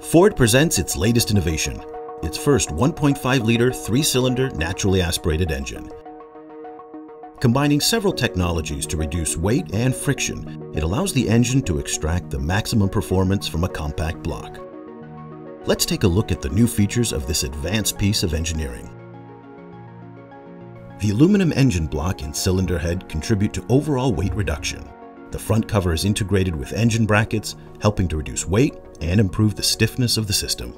Ford presents its latest innovation, its first 1.5-liter three-cylinder naturally aspirated engine. Combining several technologies to reduce weight and friction, it allows the engine to extract the maximum performance from a compact block. Let's take a look at the new features of this advanced piece of engineering. The aluminum engine block and cylinder head contribute to overall weight reduction. The front cover is integrated with engine brackets, helping to reduce weight and improve the stiffness of the system.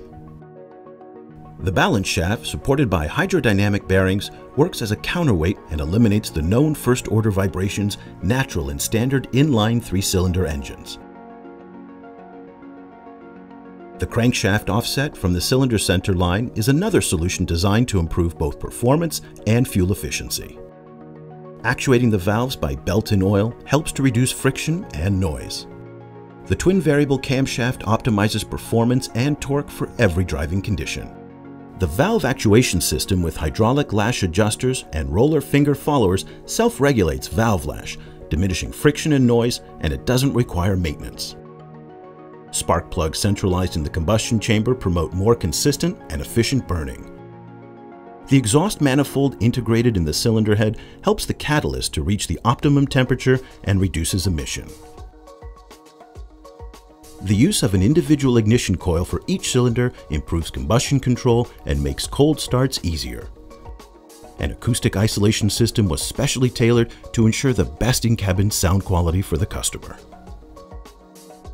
The balance shaft, supported by hydrodynamic bearings, works as a counterweight and eliminates the known first-order vibrations natural in standard inline three-cylinder engines. The crankshaft offset from the cylinder center line is another solution designed to improve both performance and fuel efficiency. Actuating the valves by belt-in oil helps to reduce friction and noise. The twin variable camshaft optimizes performance and torque for every driving condition. The valve actuation system with hydraulic lash adjusters and roller finger followers self-regulates valve lash, diminishing friction and noise, and it doesn't require maintenance. Spark plugs centralized in the combustion chamber promote more consistent and efficient burning. The exhaust manifold integrated in the cylinder head helps the catalyst to reach the optimum temperature and reduces emission. The use of an individual ignition coil for each cylinder improves combustion control and makes cold starts easier. An acoustic isolation system was specially tailored to ensure the best in-cabin sound quality for the customer.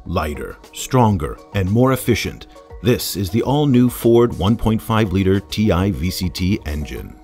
Lighter, stronger, and more efficient, this is the all-new Ford 1.5-liter Ti-VCT engine.